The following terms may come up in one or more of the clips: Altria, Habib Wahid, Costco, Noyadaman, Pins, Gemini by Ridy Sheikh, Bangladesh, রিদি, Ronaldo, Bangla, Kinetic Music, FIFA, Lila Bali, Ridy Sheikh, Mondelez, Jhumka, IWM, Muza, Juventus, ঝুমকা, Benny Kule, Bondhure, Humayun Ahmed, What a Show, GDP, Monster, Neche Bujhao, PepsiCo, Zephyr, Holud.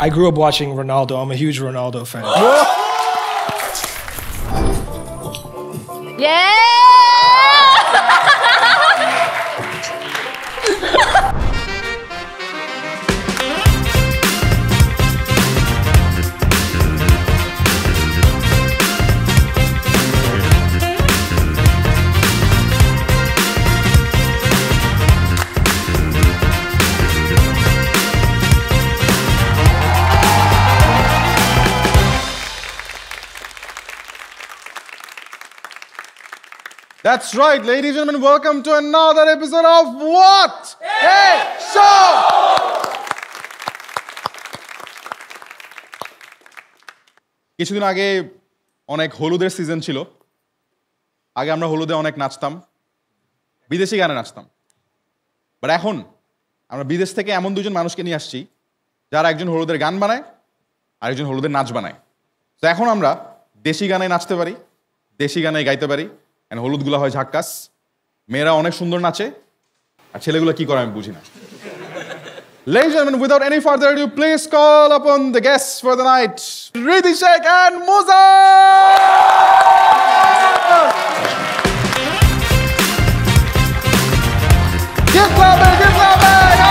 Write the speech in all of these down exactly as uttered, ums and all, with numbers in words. I grew up watching Ronaldo. I'm a huge Ronaldo fan. Yeah! That's right, ladies and gentlemen, welcome to another episode of What a Show! কিছুদিন আগে অনেক হলুদের season ছিল। আগে আমরা হলুদে অনেক নাচতাম, বিদেশি গানে নাচতাম। বাট এখন আমরা বিদেশ থেকে এমন দুজন মানুষকে নিয়ে আসছি যারা একজন হলুদের গান বানায় আর একজন হলুদের নাচ বানায়। তো এখন আমরা দেশি গানে নাচতে পারি, দেশি গানে গাইতে পারি। And হলুদগুলা হয় ঝাক্কাস, মেয়েরা অনেক সুন্দর নাচে, আর ছেলেগুলো কি করে আমি বুঝি না। Ladies and gentlemen, without any further ado, please call upon the guests for the night, Ridy Sheikh and Muza! Give clapping, give clapping! Oh!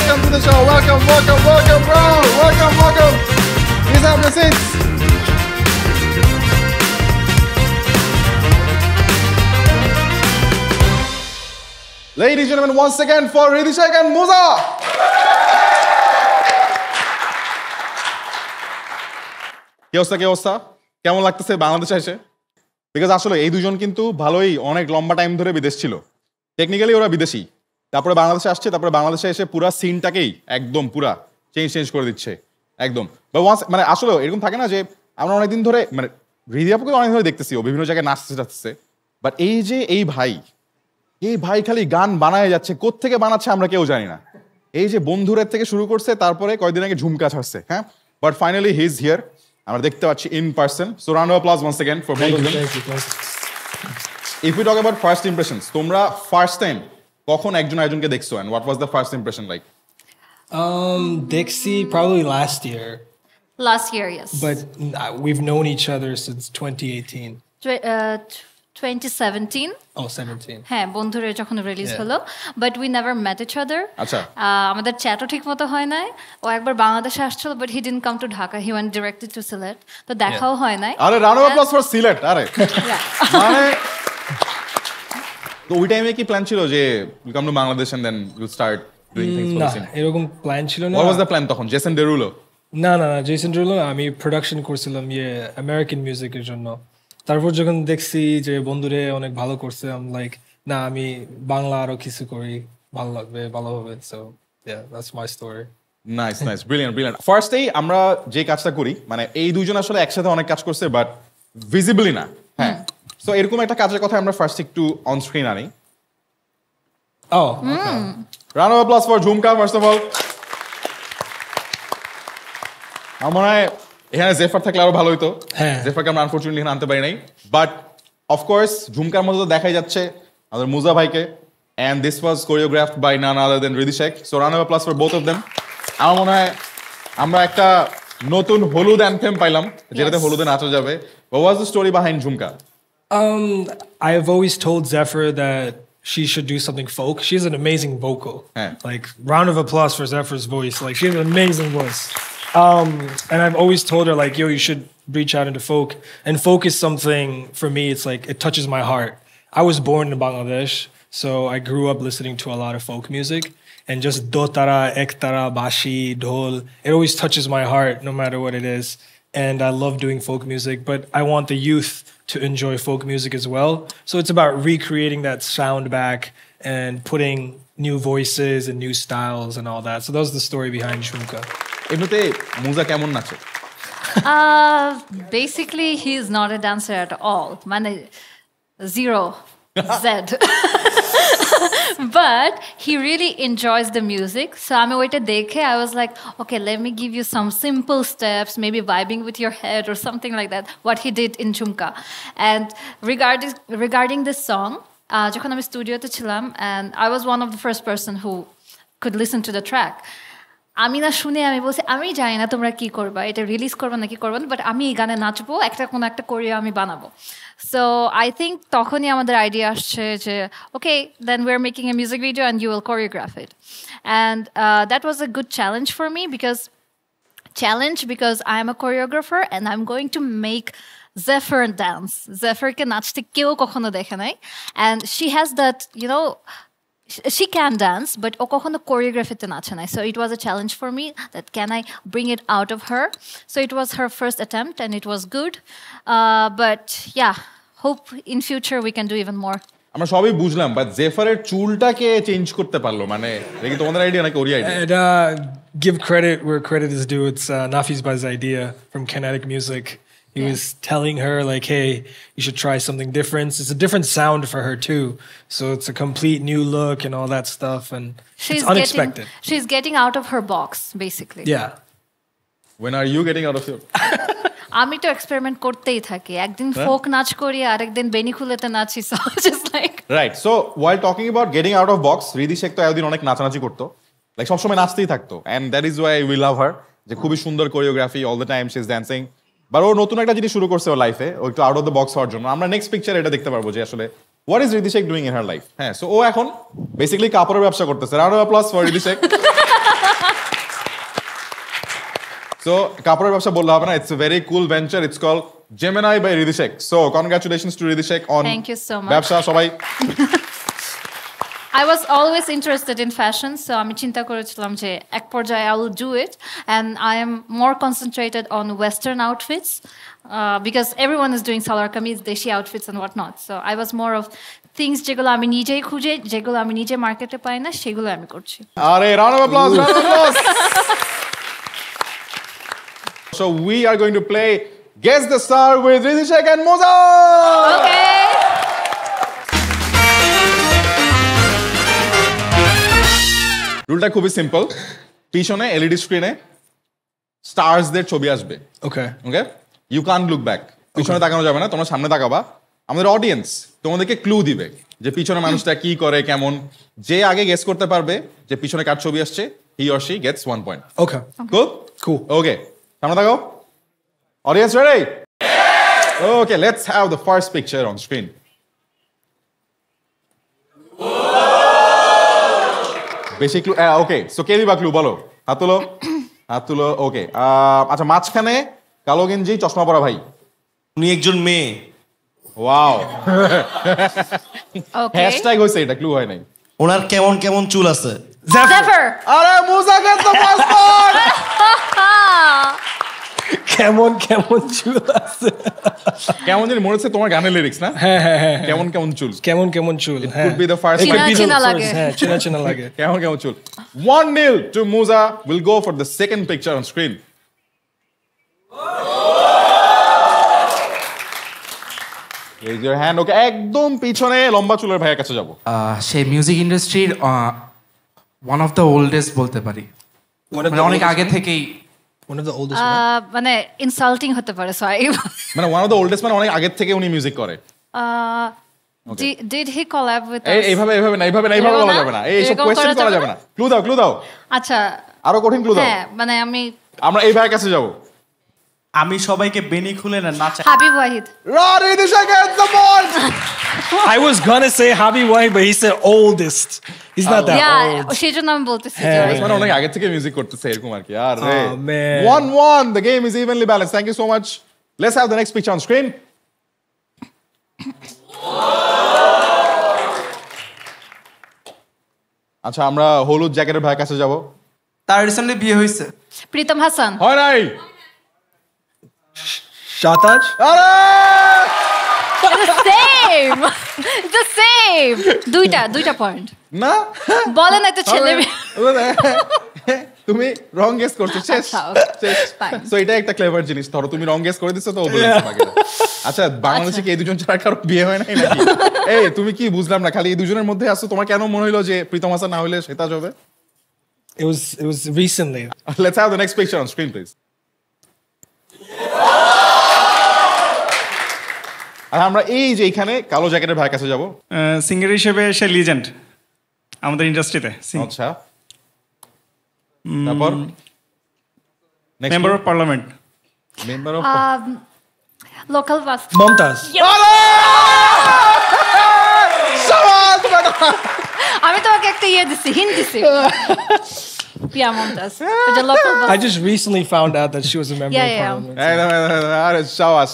Welcome to the show, welcome, welcome, welcome, bro! Welcome, welcome! Please have your seats. Ladies and gentlemen, once again for Ridy Sheikh and Muza. Kya hosta kya hosta? Kemon lagteche Bangladesh eshe? Because ashole ei dujon kintu bhaloi onek lomba time dhore bidesh chilo. Technically ora bideshi. Tarpore Bangladeshe asche, tarpore Bangladeshe eshe pura scene takei ekdom pura change change kore dicche. Ekdom. But once mane ashole erokom thake na je amra onek din dhore mane Ridy apuke onek dhore dektechi o bibhinno jaygay nashte jacche. But ei je ei bhai এই ভাই খালি গান বানায় যাচ্ছে, কোত্থেকে বানাচ্ছে আমরা কেউ জানি না। এই যে বন্ধুরের থেকে শুরু করছে, তারপরে কয়েকদিন আগে ঝুমকা ছাড়ছে, হ্যাঁ। But finally he is here, আমরা দেখতে পাচ্ছি in person. So round of applause once again for both of them. If we talk about first impressions, তোমরা ফার্স্ট টাইম কখন একজন আরেকজনকে দেখছো and what was the first impression like? Um দেখছি probably last year. Last year, yes. But we've known each other since twenty eighteen. Uh, twenty seventeen. Oh, seventeen. হ্যাঁ, বন্ধুরে যখন release হলো, but we never met each other. আচ্ছা, আমাদের চ্যাটও ঠিক মতো হয় নাই। ও একবার বাংলাদেশে আসছিল, but he didn't come to Dhaka, he went directly to Sylhet, তো দেখাও হয় নাই। আরে round of applause for Sylhet. আরে মানে তো ওই টাইমে কি প্ল্যান ছিল যে will come to Bangladesh and then will start doing things for Sylhet? এরকম প্ল্যান ছিল না। হোয়াট ওয়াজ দ্য প্ল্যান তখন? Jason Derulo? না না না, জেসন ডেরুলো আমি প্রোডাকশন করছিলাম ইয়ে আমেরিকান মিউজিকের জন্য। তারপর যখন দেখছি যে বন্ধুরে অনেক ভালো করছে, আমি লাইক না আমি বাংলা আরো কিছু করি, ভালো লাগবে, ভালো হবে। So yeah, that's my story. Nice nice, brilliant brilliant. First এই আমরা যে কাজটা করি, মানে এই দুইজন আসলে একসাথে অনেক কাজ করছে বাট ভিজিবলি না, হ্যাঁ। সো এরকম একটা কাজের কথা আমরা ফার্স্ট একটু অন স্ক্রিন আনি। Oh okay, round of applause for ঝুমকা first of all. আমরা এখানে জেফার থাকলে আরো ভালো হইতো, জেফারকে আমরা আনফর্চুনেটলি এখানে আনতে পারি নাই। বাট অফকোর্স ঝুমকার মধ্যে তো দেখাই যাচ্ছে আমাদের মুজা ভাইকে। And this was choreographed by none other than রিদি Sheikh. So round of applause for both of them. আমার মনে হয় আমরা একটা নতুন হলুদ অ্যান্থেম পাইলাম যেটাতে হলুদে নাচা যাবে। What was the story behind ঝুমকা? Um I have always told Zephyr that she should do something folk. She has an amazing vocal. Like round of applause for Zephyr's voice. Like she has an amazing voice. Um and I've always told her like, yo, you should reach out into folk, and folk is something for me, it's like it touches my heart. I was born in Bangladesh, so I grew up listening to a lot of folk music, and just dotara, ektara, bashi, dhol, it always touches my heart no matter what it is. And I love doing folk music, but I want the youth to enjoy folk music as well. So it's about recreating that sound back and putting new voices and new styles and all that. So that was the story behind Jhumka. এমনিতে মুজা কেমন নাচে? Basically he is not a dancer at all, মানে zero z but he really enjoys the music. So আমি ওইটা দেখে I was like, okay, let me give you some simple steps, maybe vibing with your head or something like that, what he did in Jhumka. And regarding regarding this song, যখন আমি স্টুডিওতে ছিলাম and I was one of the first person who could listen to the track. আমি না শুনে আমি বলছি আমি জানি না তোমরা কি করবা এটা রিলিজ করবা নাকি করবা না বাট আমি এই গানে নাচবো একটা কোন একটা কোরিও আমি বানাবো সো আই থিংক তখনই আমাদের আইডিয়া আসছে যে okay then we are making a music video and you will choreograph it and that was a good challenge for me because challenge because I am a choreographer and I am going to make Zephyr dance Zephyr ke nachte keu kokhono dekhe nai and she has that you know she can dance but o kokhono choreograph ete nache nai so it was a challenge for me that can I bring it out of her so it was her first attempt and it was good uh, but yeah hope in future we can do even more amra shobai bujhlam but Zephyr er chul ta ke change korte parlo mane leki tomader idea na kori idea and uh, give credit where credit is due it's uh, Nafizbai's idea from Kinetic Music He yeah. was telling her like, hey, you should try something different. It's a different sound for her too. So it's a complete new look and all that stuff. And she's it's unexpected. Getting, she's getting out of her box, basically. Yeah. When are you getting out of your box? আমি তো experiment করতেই থাকি একদিন folk নাচ করি আর একদিন বেনি খুলেতে নাচি so just like right so while talking about getting out of box রিদি Sheikh তো এতদিন অনেক নাচানাচি করতে লাইক সব সময় নাচতেই থাকতো and that is why we love her যে খুবই সুন্দর choreography all the time she's dancing but ও নতুন একটা জিনিস শুরু করছে ওর লাইফে ও একটু আউট অফ দ্য বক্স হওয়ার জন্য আমরা নেক্সট পিকচার এটা দেখতে পারবো যে আসলে what is রিদি Sheikh doing in her life হ্যাঁ সো ও এখন বেসিক্যালি কাপড়ের ব্যবসা করতেছে round of applause for রিদি Sheikh so কাপড়ের ব্যবসা বললে হবে না it's a very cool venture it's call Gemini by Ridy Sheikh সো congratulations to রিদি Sheikh on thank you so much ব্যবসা সবাই I was always interested in fashion so আমি চিন্তা করেছিলাম যে এক পর্যায়ে I will do it and I am more concentrated on western outfits uh, because everyone is doing salwar kameez deshi outfits and what not so I was more of things যেগুলো আমি নিজেই খুঁজে যেগুলো আমি নিজে মার্কেটে পাই না সেগুলো আমি করছি আরে round of applause round of applause so we are going to play Guess the Star with Ridy Sheikh and Muza okay রুলটা খুবই সিম্পল পিছনে এলইডি স্ক্রিনে স্টারসদের ছবি আসবে okay okay you can look back পিছনে তাকানো যাবে না তোমরা সামনে তাকাবা আমাদের অডিয়েন্স তোমাদেরকে ক্লু দিবে যে পিছনে মানুষটা কি করে কেমন যে আগে গেস করতে পারবে যে পিছনে কার ছবি আসছে he or she gets one point okay good cool okay সামনে তাকাও audience ready okay let's have the first picture on screen বেশি ক্লু ওকে সো কে দিবা ক্লু বলো হাত তুলো হাত তুলো ওকে আচ্ছা মাঝখানে কালো গেঞ্জি চশমা পরা ভাই উনি একজন মেয়ে ওয়াও হ্যাশট্যাগ হয়েছে এটা ক্লু হয় নাই ওনার কেমন কেমন চুল আছে জেফার আরে মুজা গেট দ্য ফার্স্ট পয়েন্ট কেমন কেমন চুল আছে কেমন যেন মনে হচ্ছে তোমার গানের লিরিক্স না হ্যাঁ হ্যাঁ কেমন কেমন চুল কেমন কেমন চুল হ্যাঁ could be the first চিনা লাগে হ্যাঁ চিনা চিনা লাগে কেমন কেমন চুল one nil to Muza will go for the second picture on screen raise your hand okay একদম পিছনে লম্বা চুলের ভাইয়ের কাছে যাব সেই মিউজিক ইন্ডাস্ট্রির one of the oldest বলতে পারি মানে অনেক আগে থেকেই one of the oldest uh, one মানে insulting হতে পারে sorry মানে one of the oldest মানে অনেক আগে থেকে উনি মিউজিক করে uh okay. did he collab with us এইভাবে এইভাবে না এইভাবে না এইভাবে বলা যাবে না এই সব কোশ্চেন করা যাবে না ক্লু দাও ক্লু দাও আচ্ছা আরো কঠিন ক্লু দাও হ্যাঁ মানে আমি আমরা এই ভাইয়ের কাছে যাব আমি সবাইকে বেনি খুলে না নাচা Habib Wahid Ridy Sheikh gets the point I was going to say Habib Wahid but he said oldest He's not that yeah, old. Yeah, she just not बोलते थे। It's one only आगे से music करते थे कुमार की यार। Oh man. One one. The game is evenly balanced. Thank you so much. Let's have the next picture on screen. अच्छा हमरा होलू जैकेट भाई कैसे जावो? तार रिसेंटली बिये हुई से। प्रीतम हसन। हो नहीं। शाताज। अरे। Same. The same. দুইটা দুইটা পয়েন্ট না বলেন না তো ছেলে তুমি রং গেস করছো শেষ শেষ সো এটা একটা ক্লেভার জিনিস ধরো তুমি রং গেস করে দিছো তো ও বলেছে বাকি আচ্ছা বাংলাদেশে কি এই দুজন ছাড়া কারো বিয়ে হয় না নাকি এই তুমি কি বুঝলাম না খালি এই দুজনের মধ্যে আছো তোমার কেন মনে হলো যে প্রীতম হাসান না হলে সেটা যাবে it was it was recently let's have the next picture on screen please আর আমরা এই যে এখানে কালো জ্যাকেটের ভাই কাছে যাব সিঙ্গার হিসেবে সে লিজেন্ড আমাদের ইন্ডাস্ট্রিতে আচ্ছা তারপর member of parliament member of local বাস মমতাজ সবাস বড় আমি তোমাকে একটা ইয়ে দিছি হিন্দি সে Yeah, Mumtaz. I just recently found out that she was a member yeah, yeah. of Parliament. Yeah, yeah. Show us.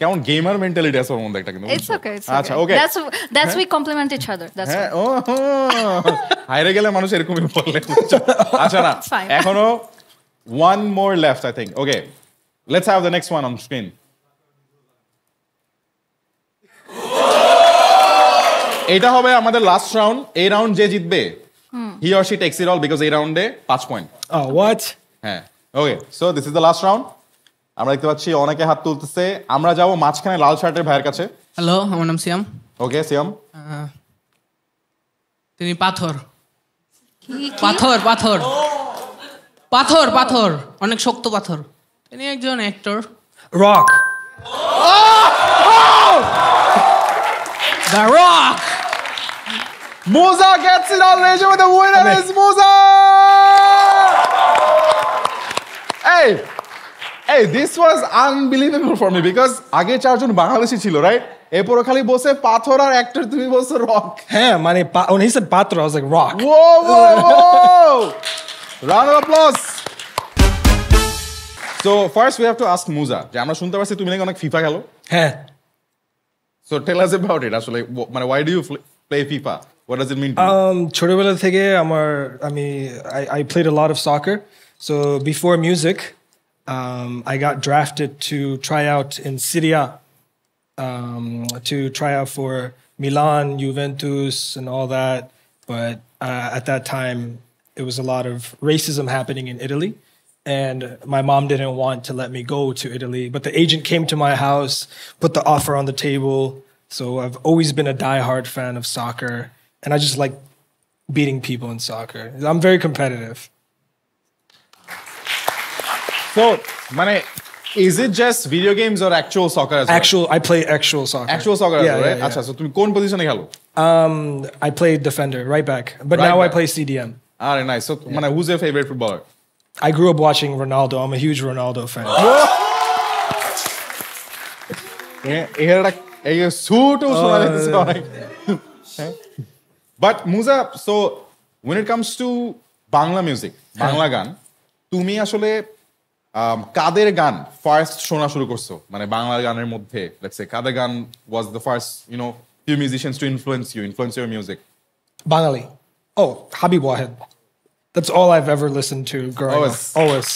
Count gamer mentality as one that. It's okay. It's okay. okay. That's that's huh? we compliment each other. That's it. Oh, higher level মানুষ এরকমই বলে। আচ্ছা না। এখনো one more left, I think. Okay. Let's have the next one on screen. এটা হবে আমাদের last round. এই round যে জিতবে Hmm. He or she takes it all because a round day five point. Oh what? Yeah. Okay. So this is the last round. আমরা দেখতে পাচ্ছি অনেকে হাত তুলতেছে। আমরা যাব মাঝখানে লাল শার্টের ভাইয়ের কাছে। Hello, আমার নাম সিয়াম। Okay, সিয়াম। তিনি পাথর। পাথর, পাথর। পাথর, পাথর। অনেক শক্ত পাথর। তিনি একজন actor. Rock. The Rock. Muza gets it all. Raise with the winner is Muza. Hey, hey, this was unbelievable for me because আগে চারজন বাংলাদেশী ছিল, right? এরপর খালি বসে পাথর আর actor তুমি বসে rock. হ্যাঁ, মানে when he said পাথর, I was like rock. Whoa, whoa, whoa! Round of applause. So first we have to ask Muza. যে আমরা শুনতে পাচ্ছি তুমি নাকি অনেক FIFA খেলো। হ্যাঁ। So tell us about it. Actually, মানে why do you play FIFA? What does it mean to you? Um, chhotobela theke amar ami I played a lot of soccer. So before music, um, I got drafted to try out in Syria, um, to try out for Milan, Juventus, and all that. But uh, at that time, it was a lot of racism happening in Italy, and my mom didn't want to let me go to Italy. But the agent came to my house, put the offer on the table. So I've always been a diehard fan of soccer. And I just like beating people in soccer. I'm very competitive. So, Mane, is it just video games or actual soccer as well? Actual, I play actual soccer. Actual soccer as yeah, well, yeah, right? Yeah, yeah. Achha, so you which position you play? Um, I play defender, right back. But right now back. I play C D M. Ah, right, nice. So, yeah. Mane, who's your favorite footballer? I grew up watching Ronaldo. I'm a huge Ronaldo fan. Here, suit or But Muza, so when it comes to Bangla music, Bangla gan, tumi ashole kader gan first shona shuru korcho. Mane Bangla ganer moddhe, let's say kader gan was the first, you know, few musicians to influence you, influence your music. Bangali. Oh, Habib Wahid. That's all I've ever listened to growing Always. up. Always.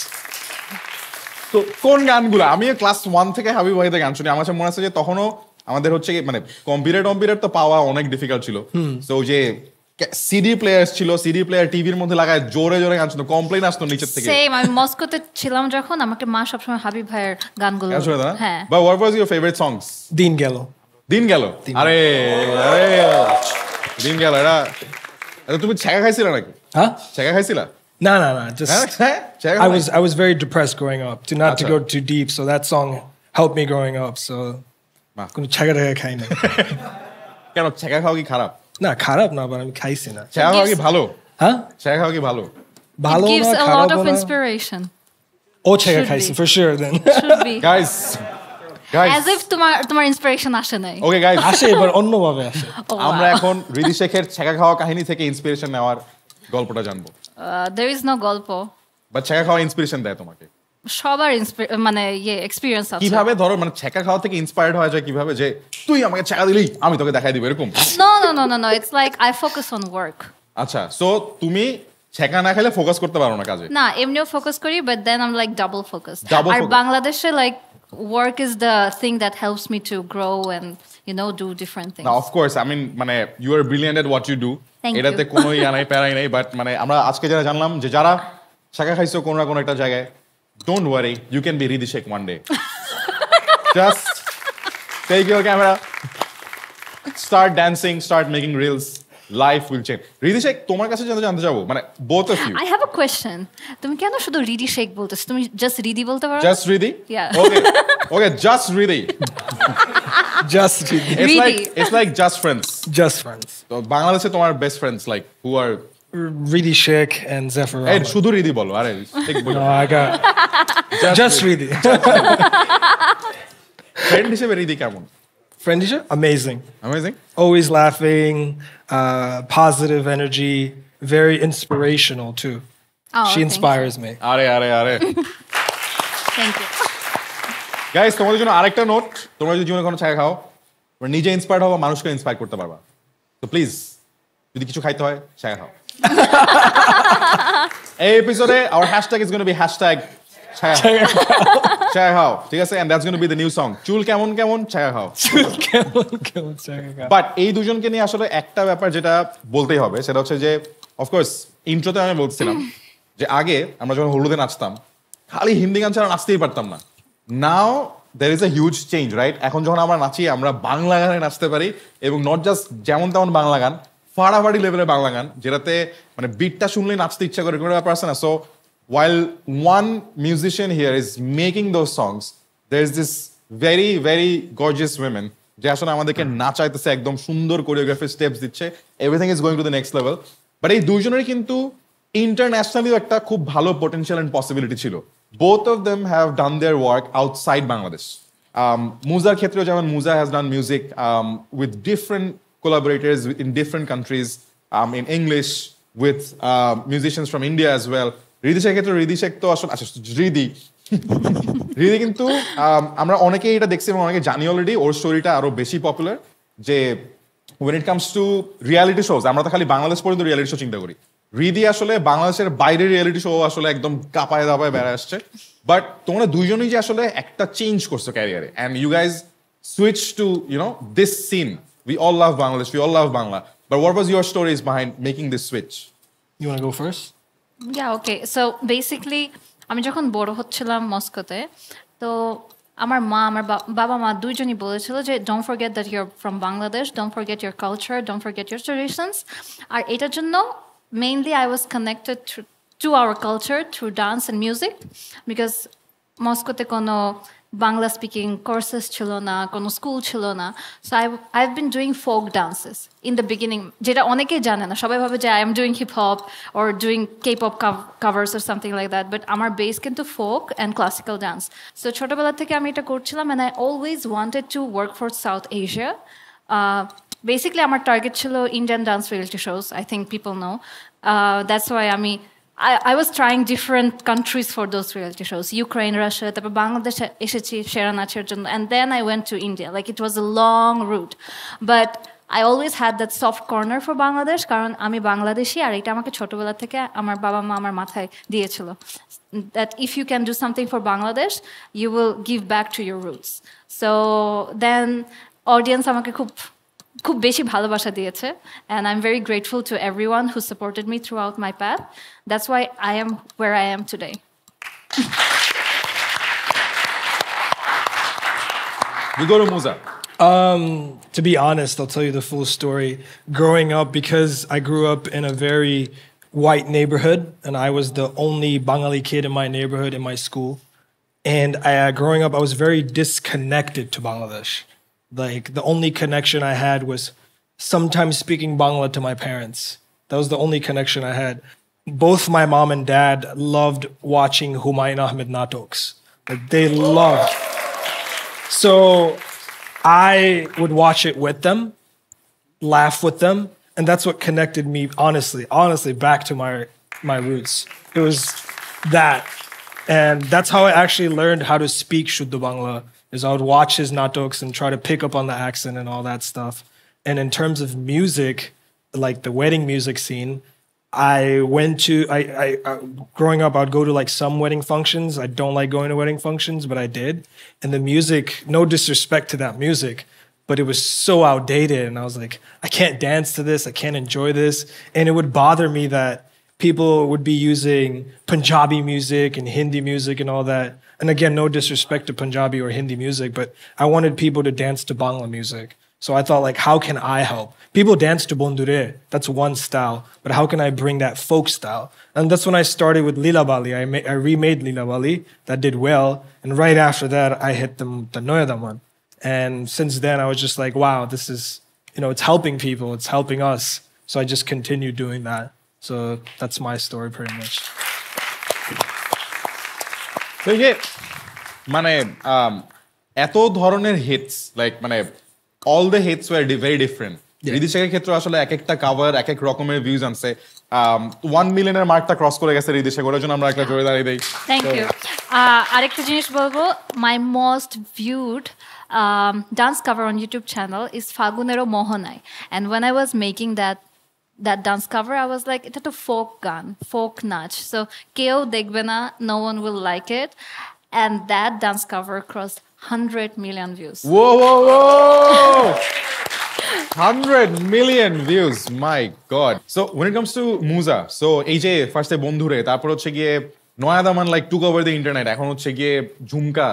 So kon gan gula? Ami class one theke Habib Wahid er gan shuni. Amar mone ache je tokhono আমাদের হচ্ছে মানে computer computer তো পাওয়া অনেক difficult ছিল so যে CD player ছিল CD player টিভির মধ্যে লাগায় জোরে জোরে গান শুনতো কমপ্লেইন আসতো নিচের থেকে সেম আমি মস্কোতে ছিলাম যখন আমাকে মা সব সময় হাবিব ভাইয়ের গানগুলো হ্যাঁ but what was your favourite songs দিন গেল দিন গেল আরে আরে দিন গেল না আরে তুমি ছ্যাকা খাইছিলা নাকি হ্যাঁ ছ্যাকা খাইছিলা না না না just I was I was very depressed growing up to not to go too deep so that song helped me growing up so কোন ছাগা রে খাই না কেন ছাগা খাও কি খারাপ না খারাপ না আমি খাইছি না ছাগা খাও কি ভালো হ্যাঁ ছাগা খাও কি ভালো ভালো না খারাপ না gives a lot of inspiration ও ছাগা খাইছি for sure then guys guys as if তোমার তোমার ইন্সপিরেশন আসে না ওকে গাইস আসে এবার অন্যভাবে আসে আমরা এখন রিদি শেখের ছাগা খাওয়া কাহিনী থেকে ইন্সপিরেশন নেওয়ার গল্পটা জানবো there is no গল্প বাট ছাগা খাওয়া ইন্সপিরেশন দেয় তোমাকে সবার মানে ইয়ে এক্সপেরিয়েন্স আছে কিভাবে ধরো মানে ছ্যাকা খাওয়া থেকে ইন্সপায়ার্ড হয়ে যায় কিভাবে যে তুই আমাকে ছ্যাকা দিলি আমি তোকে দেখাই দিব এরকম no no no no no it's like I focus on work আচ্ছা সো তুমি ছ্যাকা না খেলে ফোকাস করতে পারো না কাজে না এমনিও ফোকাস করি but then I am like double focus আর বাংলাদেশে like work is the thing that helps me to grow and you know do different things now of course I mean মানে you are brilliant at what you do এটাতে কোনো ইয়া নাই প্যারাই নাই but মানে আমরা আজকে যারা জানলাম যে যারা ছ্যাকা খাইছো কোন না কোন একটা জায়গায় Don't worry, you can be Ridy Sheikh one day. Just take your camera, start dancing, start making reels. Life will change. Ridy Sheikh, tomar kache jante jante jabo. Mane both of you. I have a question. Tumi keno shudhu Ridy Sheikh boltecho? Tumi just Ridy bolte paro? Just Ridy? Yeah. Okay. Okay, just Ridy. Just Ridy. It's like it's like just friends. Just friends. So Bangladesh e tomar best friends like who are Ridy Sheikh and Zephyr. Hey, Shudhu Ridy bolo. No, I got just, just Ridy. Friend is very good. Friend is amazing. Amazing. Always laughing, uh, positive energy, very inspirational too. Oh, she inspires you. me. Are are are. Thank you. Guys, tomorrow you know character note. Tomorrow you know kono chai khao. But nije inspired hoba, manush ko inspire korte parba. So please, jodi kichu khaite hoy, chai khao. Hey episode, our hashtag is going to be hashtag chai khao. Chai khao. Thik ache, and that's going to be the new song. Chul kemon kemon chai khao. Chul kemon kemon chai khao. But ei dujon ke niye ashole ekta byapar jeta boltei hobe, seta hocche je of course intro te ami bolchilam. যে আগে আমরা যখন হলুদে নাচতাম খালি হিন্দি গান ছাড়া নাচতেই পারতাম না now there is a huge change right এখন যখন আমরা নাচি আমরা বাংলা গানে নাচতে পারি এবং নট জাস্ট যেমন তেমন বাংলা গান ফাড়াফাড়ি লেভেলে বাংলা গান যেটাতে মানে বিটটা শুনলে নাচতে ইচ্ছা করে কোনো ব্যাপার আছে না so while one musician here is making those songs there is this very very gorgeous women যে আসলে আমাদেরকে নাচাইতেছে একদম সুন্দর কোরিওগ্রাফি স্টেপস দিচ্ছে everything is going to the next level but এই দুইজনেরই কিন্তু internationally ekta khub bhalo potential and possibility chilo both of them have done their work outside Bangladesh um Muza khetre jemon Muza has done music um with different collaborators in different countries um in English with uh, musicians from India as well Ridy Sheikh khetre Ridy Sheikh to ashol Ridy Ridy kintu amra onekei eta dekhchi amra onekei jani already or story ta aro beshi popular je when it comes to reality shows amra to khali Bangladesh porindo reality show chinta kori রিদি আসলে বাংলাদেশের বাইরে reality show আসলে একদম কাপায় দাপায় বেড়ে আসছে but তোমরা দুইজনই যে আসলে একটা চেঞ্জ করছো ক্যারিয়ারে and you guys switch to you know this scene we all love Bangladesh we all love Bangla but what was your stories behind making this switch you want to go first yeah okay so basically আমি যখন বড় হচ্ছিলাম মস্কোতে তো আমার মা আমার বাবা মা দুইজনই বলেছিল যে don't forget that you are from Bangladesh don't forget your culture don't forget your traditions আর এটার জন্য mainly I was connected to, to our culture through dance and music because Moscow te kono Bangla speaking courses chilo na kono school chilo na so I I've been doing folk dances in the beginning jeta oneke jane na shobai bhabe je I am doing hip hop or doing K-pop covers or something like that but amar base kintu folk and classical dance so choto bela theke ami eta korchilam and I always wanted to work for South Asia uh basically our target chilo Indian dance reality shows I think people know uh that's why I mean I I was trying different countries for those reality shows Ukraine Russia then Bangladesh eshechi sheranacher jonno and then I went to India like it was a long route but I always had that soft corner for Bangladesh কারণ আমি বাংলাদেশী আর এটা আমাকে ছোটবেলা থেকে আমার বাবা মা আমার মাথায় দিয়েছিল that if you can do something for Bangladesh you will give back to your roots so then audience আমাকে খুব খুব বেশি ভালোবাসা দিয়েছে and I'm very grateful to everyone who supported me throughout my path that's why I am where I am today we go to Muza um to be honest I'll tell you the full story growing up because I grew up in a very white neighborhood and I was the only Bengali kid in my neighborhood in my school and I growing up I was very disconnected to Bangladesh like the only connection I had was sometimes speaking Bangla to my parents that was the only connection I had both my mom and dad loved watching Humayun Ahmed natoks like they loved so I would watch it with them laugh with them and that's what connected me honestly honestly back to my my roots it was that and that's how I actually learned how to speak Shuddha Bangla is I would watch his natoks and try to pick up on the accent and all that stuff. And in terms of music, like the wedding music scene, I went to, I, I, I growing up, I would go to like some wedding functions. I don't like going to wedding functions, but I did. And the music, no disrespect to that music, but it was so outdated. And I was like, I can't dance to this. I can't enjoy this. And it would bother me that people would be using Punjabi music and Hindi music and all that. And again, no disrespect to Punjabi or Hindi music, but I wanted people to dance to Bangla music. So I thought, like, how can I help? People dance to Bondhure. That's one style. But how can I bring that folk style? And that's when I started with Lila Bali. I, I remade Lila Bali. That did well. And right after that, I hit the, the Noyadaman. And since then, I was just like, wow, this is, you know, it's helping people. It's helping us. So I just continued doing that. So that's my story pretty much. So yeah, mane um, eto dhoroner hits, like mane all the hits were very different. Ridy Sheikh ক্ষেত্রে আসলে এক একটা cover এক এক রকমের views আনছে one মিলিয়নের মার্কটা cross করে গেছে রিদি শেখ, ওটার জন্য আমরা একটা জোরে দাঁড়িয়ে দেই। Thank you. আরেকটা জিনিস বলবো, my most viewed dance cover on YouTube channel is ফাগুনেরো মোহনাই, and when I was making that that dance cover I was like, এটা তো folk গান, folk নাচ, so কেউ দেখবে না, no one will like it, and that dance cover crossed one hundred million views. Whoa whoa whoa! one hundred million views, my god. So when it comes to Muza, so A J first Bondhure, তারপর হচ্ছে গিয়ে Noyadaman like took over the internet, এখন হচ্ছে গিয়ে Jhumka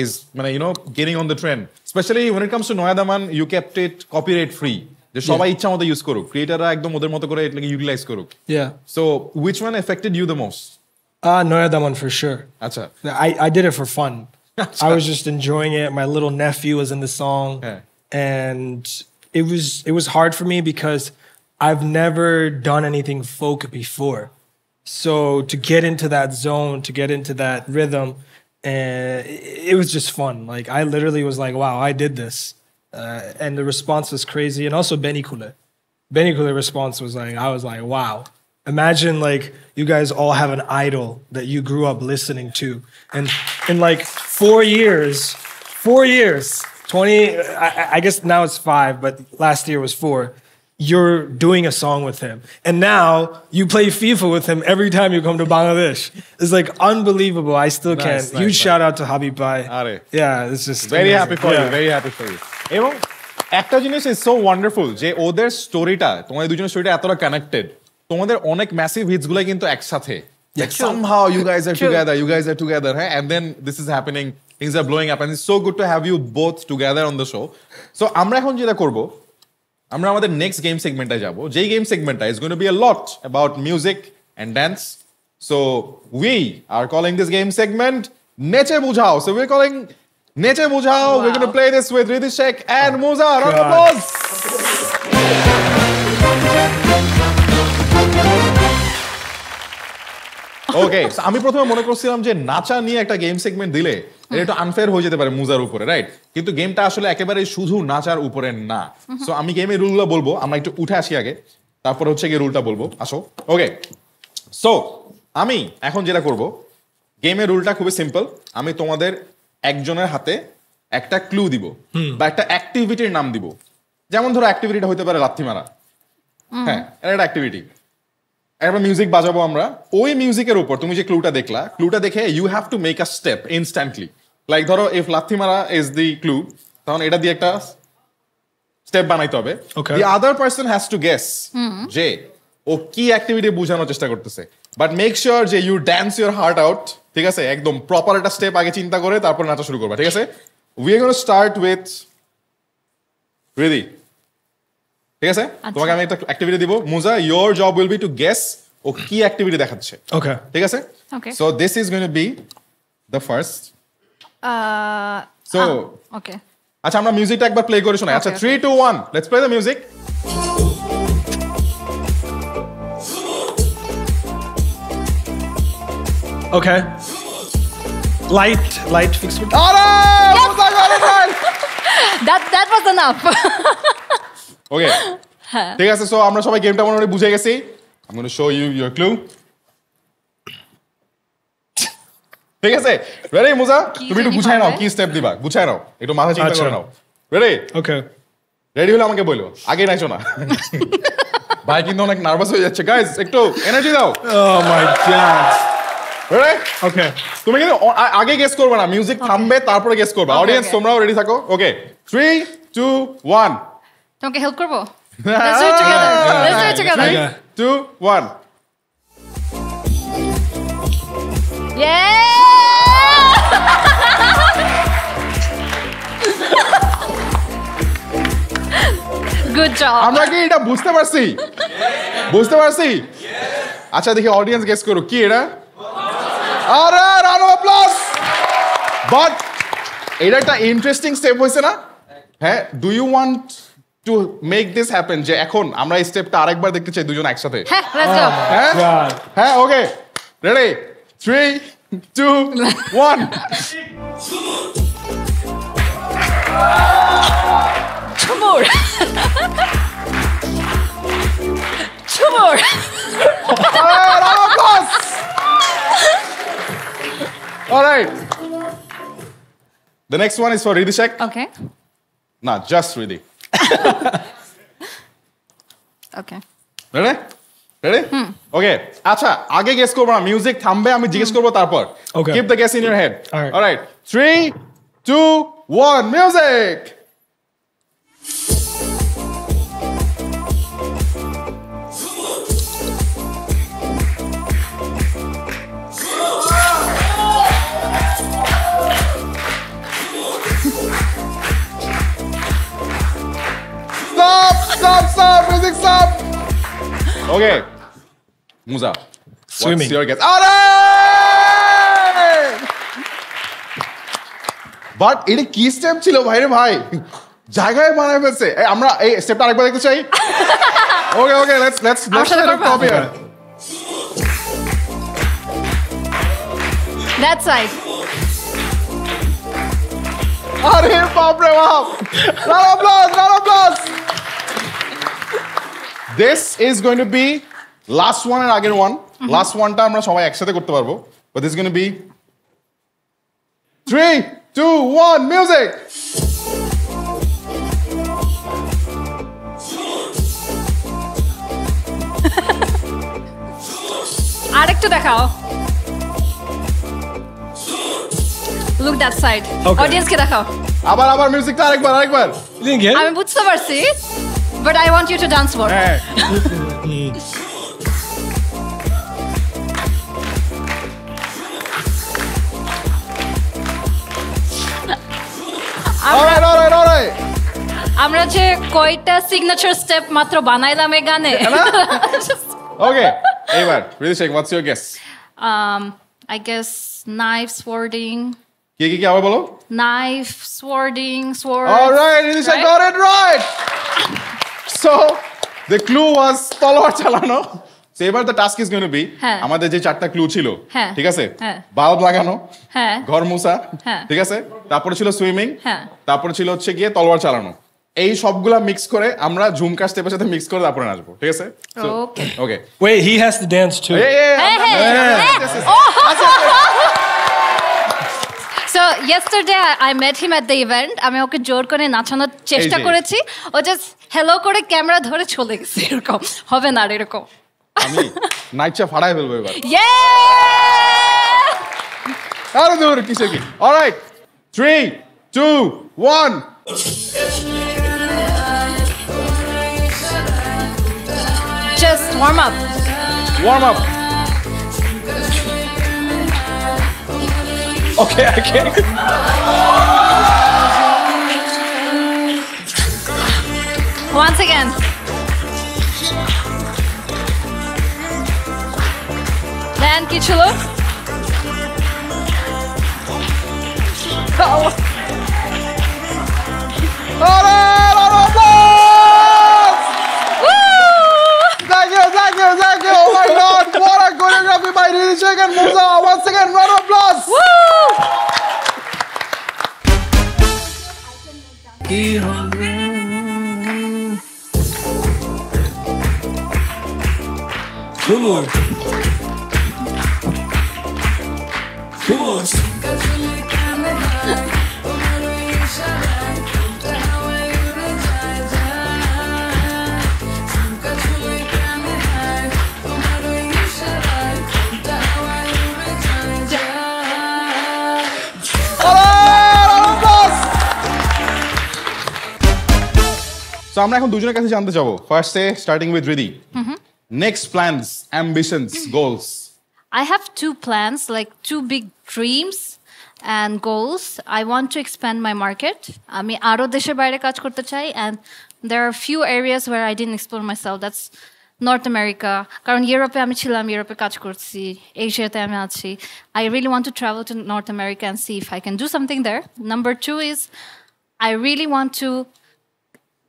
is মানে you know getting on the trend, especially when it comes to Noyadaman, you kept it copyright free, যে সবাই ইচ্ছা মতো ইউজ করুক, ক্রিয়েটররা একদম ওদের মতো করে এটাকে ইউটিলাইজ করুক। Yeah, so which one affected you the most? Uh Noyadaman for sure. আচ্ছা, I I did it for fun. I was just enjoying it. My little nephew was in the song, yeah. and It was it was hard for me because I've never done anything folk before, so to get into that zone, to get into that rhythm, and uh, it was just fun. Like I literally was like, "Wow, I did this," uh, and the response was crazy. And also Benny Kule, Benny Kule response was like, "I was like, wow, imagine like you guys all have an idol that you grew up listening to, and in like four years, four years." twenty, I, I guess now it's five, but last year was four. You're doing a song with him. And now you play FIFA with him every time you come to Bangladesh. It's like unbelievable. I still nice, can't. Nice, Huge nice. Shout out to Habib Wahid. Yeah, it's just Very amazing. happy for yeah. you, very happy for you. Ebong ekta jinish is so wonderful je oder story ta tomader dujon story ta etora connected. Tomader onek massive hits gula kintu ek sathe. Like somehow you guys are True. together, you guys are together, hey? And then this is happening. Things are blowing up, and it's so good to have you both together on the show. So আমরা এখন যেটা করব, আমরা আমাদের next game সেগমেন্টে যাব, যেই game সেগমেন্টটা is going to be a lot about music and dance. So we are calling this game segment Neche Bujhao. So we're calling Neche Bujhao. Wow. We're going to play this with Ridy Sheikh and oh, Muza. Round of applause. Okay, so আমি প্রথমে মনে করছিলাম যে নাচা নিয়ে একটা game segment দিলে এটা একটু আনফেয়ার হয়ে যেতে পারে মুজার উপরে, রাইট? কিন্তু গেমটা আসলে একেবারে শুধু নাচার উপরে না। সো আমি গেমের রুলগুলো বলবো, আমরা একটু উঠে আসি আগে, তারপর হচ্ছে গিয়ে রুলটা বলবো। আসো। ওকে, সো আমি এখন যেটা করব, গেমের রুলটা খুবই সিম্পল। আমি তোমাদের একজনের হাতে একটা ক্লু দিব বা একটা অ্যাক্টিভিটির নাম দিব। যেমন ধরো অ্যাক্টিভিটিটা হতে পারে লাথি মারা, হ্যাঁ, এটা একটা অ্যাক্টিভিটি। একটা মিউজিক বাজাবো আমরা, ওই মিউজিকের উপর তুমি যে ক্লুটা দেখলা, ক্লুটা দেখে you have to make a step instantly. Like ধরো ইফ লাথি মারা ইজ দি ক্লু, তখন এটা দিয়ে একটা স্টেপ বানাইতে হবে। The other person has to guess যে ও কি অ্যাক্টিভিটি বোঝানোর চেষ্টা করতেছে, বাট মেক শিওর যে you dance your heart out, ঠিক আছে? একদম প্রপার একটা স্টেপ আগে চিন্তা করে তারপর নাচা শুরু করবা, ঠিক আছে? We are gonna start with রিদি, ঠিক আছে? তোমাকে আমি একটা অ্যাক্টিভিটি দিব। মুজা, your job will be to guess ও কি অ্যাক্টিভিটি দেখাচ্ছে, ওকে? ঠিক আছে? So this is gonna be the first. So okay, আচ্ছা আমরা মিউজিকটা একবার প্লে করি শোনাই। আচ্ছা, three two one let's play the music. Okay, light light fix করতে। আরে মুজা god, that that was enough. Okay, ঠিক আছে। সো আমরা সবাই গেমটা মোটামুটি বুঝে গেছি। I am gonna show you your clue, ঠিক আছে? রেডি মুজা, তুমি একটু বুঝাই নাও কি স্টেপ দিবা, বুঝাই নাও, একটু মাথা চিন্তা করে নাও। রেডি? ওকে, রেডি হলে আমাকে বলো, আগে নাচো না। ভাই কিন্তু অনেক নার্ভাস হয়ে যাচ্ছে। গাইস, একটু এনার্জি দাও। ও মাই গড। রেডি? ওকে, তুমি কিন্তু আগে গেস করবে না, মিউজিক থামবে তারপরে গেস করবে। অডিয়েন্স তোমরাও রেডি থাকো। ওকে, three two one তোমাকে হেল্প করব। Let's do it together. Let's do it together. three two one Yeah! Good job. আমরা কি এটা বুঝতে পারছি? বুঝতে পারছি? আচ্ছা দেখি অডিয়েন্স গেস করো কি এটা। আরে রাউন্ড অফ অ্যাপ্লজ। বাট এটা একটা ইন্টারেস্টিং স্টেপ হইছে না? হ্যাঁ, do you want to make this happen. Je ekhon amra step ta arekbar dekhte chai dujon ekshathe. Ha, let's go. Ha, okay. Ready? three two one. Chumor. Chumor. All right. The next one is for Ridy Sheikh. Okay. No, just Ridy. Okay. Ready? Ready? Hmm. Okay. Acha, aage guess korbo na. Music thambe, ami jiggesh korbo tarpor. Okay. Keep the guess in your head. All right. All right. Three, two, one. Music. Stop! Stop! Stop! Music! Stop! Okay, Muza, swimming. What's your guess? Alright! But it's a key step, chilo, bhai re bhai. Jagay banay mujhse. Hey, amra, hey, step ta ekbar dekhte chai. Okay, okay, let's let's let's start at the top here. That side. Arey baapre baap! Round of applause! Round of applause! This is going to be last one and again one. Mm-hmm. Last one time amra shobai ekshathe korte parbo. But this is going to be three, two, one, music. Arektu dekhao. Look that side. Okay. Audience ke dekhao. Abar abar music ta arekbar arekbar. You didn't get it? Ami bujhte parchi, but I want you to dance more. Hey. all right, all right, all right. Amra je koita signature step matro banailam e gane. Okay. Ebar, Ridy Sheikh, what's your guess? Um, I guess knife swording. Kya kya abar bolo? Knife, swording, sword. All right, Ridy Sheikh got it right. So the clue was talwar chalano. So ebar the task is going to be amader je charta clue chilo. Thik ache? Bulb lagano. Ghor musha. Thik ache? Tarpor chilo swimming. Tarpor chilo hocche giye talwar chalano. এই সবগুলা mix করে আমরা ঝুমকা স্টেপের সাথে mix করে তারপরে নাচবো ঠিক আছে ওকে ওকে wait he has to dance too so yesterday I met him at the event আমি ওকে জোর করে নাচানোর চেষ্টা করেছি ও জাস্ট হ্যালো করে ক্যামেরা ধরে চলে গেছে এরকম হবে না এরকম আমি নাচা ফাড়াই ফেলবো এবার ইয়ে আরে দূর কিসে কি alright three two one Just warm up. Warm up. Okay, I can't. Once again. Then kichulo. Oh. Oh, no, no, no, no. Thank you, oh my God, what a choreography by Ridy Sheikh and Muza. Once again, round of applause. Come on. Come on. So আমরা এখন দুজনের কাছে জানতে যাব first সে starting with রিদি next plans ambitions goals I have two plans like two big dreams and goals I want to expand my market আমি আরো দেশের বাইরে কাজ করতে চাই and there are few areas where I didn't explore myself that's North America কারণ ইউরোপে আমি ছিলাম ইউরোপে কাজ করছি এশিয়াতে আমি আছি I really want to travel to North America and see if I can do something there number two is I really want to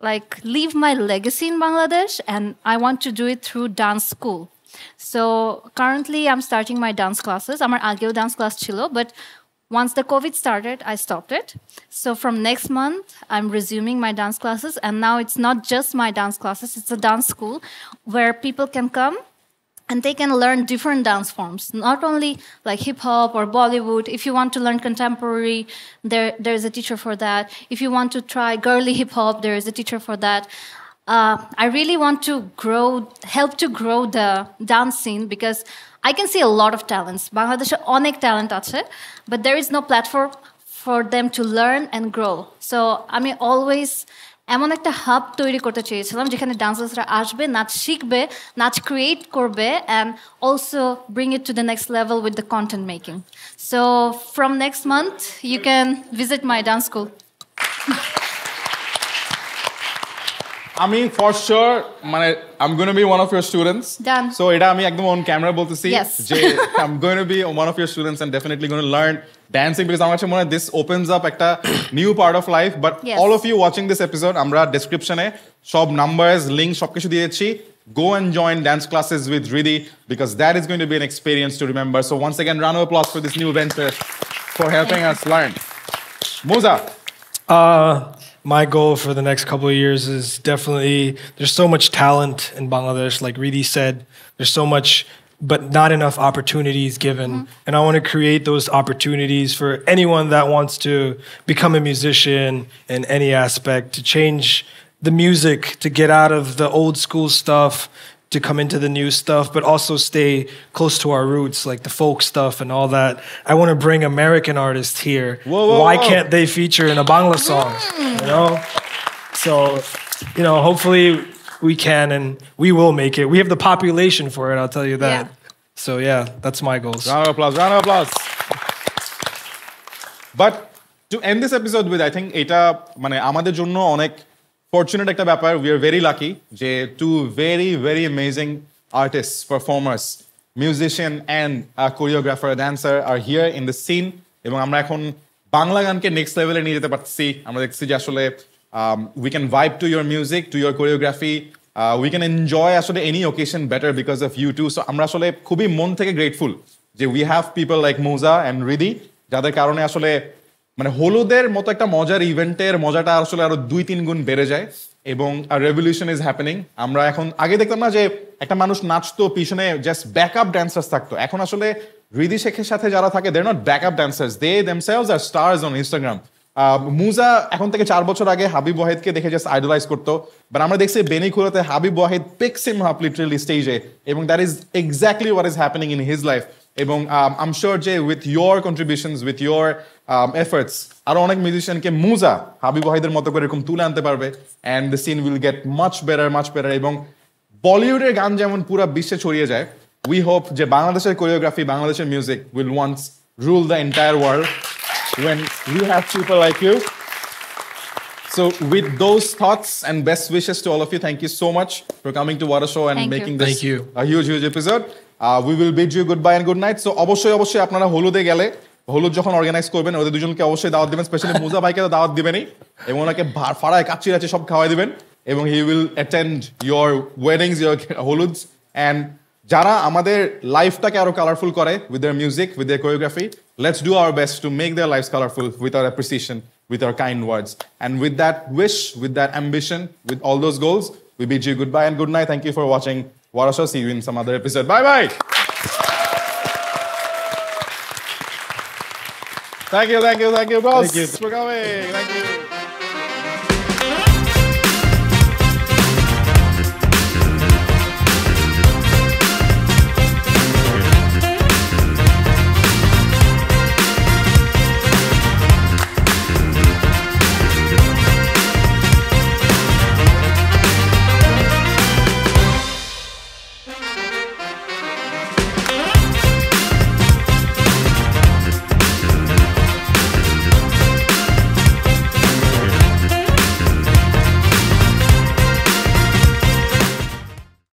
like leave my legacy in Bangladesh, and I want to do it through dance school. So currently I'm starting my dance classes. Amar ageo dance class chilo, but once the COVID started, I stopped it. So from next month, I'm resuming my dance classes. And now it's not just my dance classes, it's a dance school where people can come and they can learn different dance forms, not only like hip-hop or Bollywood. If you want to learn contemporary, there, there's a teacher for that. If you want to try girly hip-hop, there is a teacher for that. Uh, I really want to grow, help to grow the dance scene, because I can see a lot of talents. Bangladesh onek talent ache, but there is no platform for them to learn and grow. So I mean, always... এমন একটা hub তৈরি করতে চেয়েছিলাম যেখানে ডান্সার্সরা আসবে, নাচ শিখবে, নাচ ক্রিয়েট করবে, and also bring it to the next level with the content making. So from next month, you can visit my dance school. আমি for sure, মানে I'm going to be one of your students. Done. So এটা আমি একদম on camera বলতে চাই যে I'm going to be one of your students and definitely going to learn dancing, because I'm actually this opens up একটা new part of life. But yes, all of you watching this episode, আমরা description এ সব numbers, link সব কিছু দিয়ে দিচ্ছি. Go and join dance classes with Ridy, because that is going to be an experience to remember. So once again, round of applause for this new venture for helping us learn. Muza. Uh My goal for the next couple of years is definitely, there's so much talent in Bangladesh, like Ridy said, there's so much, but not enough opportunities given. Mm-hmm. And I want to create those opportunities for anyone that wants to become a musician in any aspect, to change the music, to get out of the old school stuff, to come into the new stuff, but also stay close to our roots, like the folk stuff and all that. I want to bring American artists here. Whoa, whoa, Why whoa. can't they feature in a Bangla song? Mm. You know? So, you know, hopefully we can, and we will make it. We have the population for it, I'll tell you that. Yeah. So yeah, that's my goals. Round of applause, round of applause. But to end this episode with, I think eta mane amader jonno onek fortunate ekta ব্যাপার, we are very lucky যে two very very amazing artists, performers, musician and a choreographer, dancer are here in the scene, এবং আমরা এখন বাংলা গানকে next লেভেলে নিয়ে যেতে পারছি। আমরা দেখছি যে আসলে we can vibe to your music, to your choreography, uh, we can enjoy আসলে any occasion better because of you too. So আমরা আসলে খুবই মন থেকে grateful যে we have people like Muza and Ridy, যাদের কারণে আসলে মানে হলুদের মতো একটা মজার ইভেন্টের মজাটা আসলে আরো দুই তিন গুণ বেড়ে যায়, এবং রেভলিউশন ইজ হ্যাপেনিং। আমরা এখন আগে দেখতাম না যে একটা মানুষ নাচতো, পিছনে জাস্ট ব্যাকআপ ড্যান্সার্স থাকতো। এখন আসলে Ridy Sheikh-এর সাথে যারা থাকে, they are not backup dancers, they themselves are stars on Instagram. মুজা এখন থেকে চার বছর আগে হাবিব ওয়াহিদকে দেখে জাস্ট আইডলাইজ করতো, বাট আমরা দেখছি বেনি কুলেতে Habib Wahid picks him up literally স্টেজে, এবং that is exactly what is happening in his life. এবং I'm sure যে with your contributions, with your um, efforts, আরো অনেক মিউজিশিয়ানকে মুজা হাবিব ওয়াহিদের মতো করে এরকম তুলে আনতে পারবে, and the scene will get much better, much better. এবং বলিউডের গান যেমন পুরো বিশ্বে ছড়িয়ে যায়, we hope যে বাংলাদেশের কোরিওগ্রাফি, বাংলাদেশের music will once rule the entire world when you have people like you. So with those thoughts and best wishes to all of you, thank you so much for coming to What a Show and thank making you. this thank you. a huge huge episode. Uh, we will bid you goodbye and good night. So obviously, obviously, আপনারা হলুদে গেলে হলুদ যখন organise করবেন, ওদের দুজনকে অবশ্যই দাওয়াত দিবেন, স্পেশালি মুজা ভাইকে তো দাওয়াত দিবেনই, এবং ওনাকে ফাড়ায় কাচ্চি আছে সব খাওয়াই দিবেন, এবং he will attend your weddings, your হলুদস। অ্যান্ড যারা আমাদের লাইফটাকে আরো কালারফুল করে with their music, with their choreography, let's do our best to make their lifes colourful with our appreciation, with our kind words, and with that wish, with that ambition, with all those goals, we bid you good bye and good night. Thank you for watching What a Show. See you in some other episode. Bye bye. Thank you, thank you, thank you, boss. Thank you for coming. Thank you.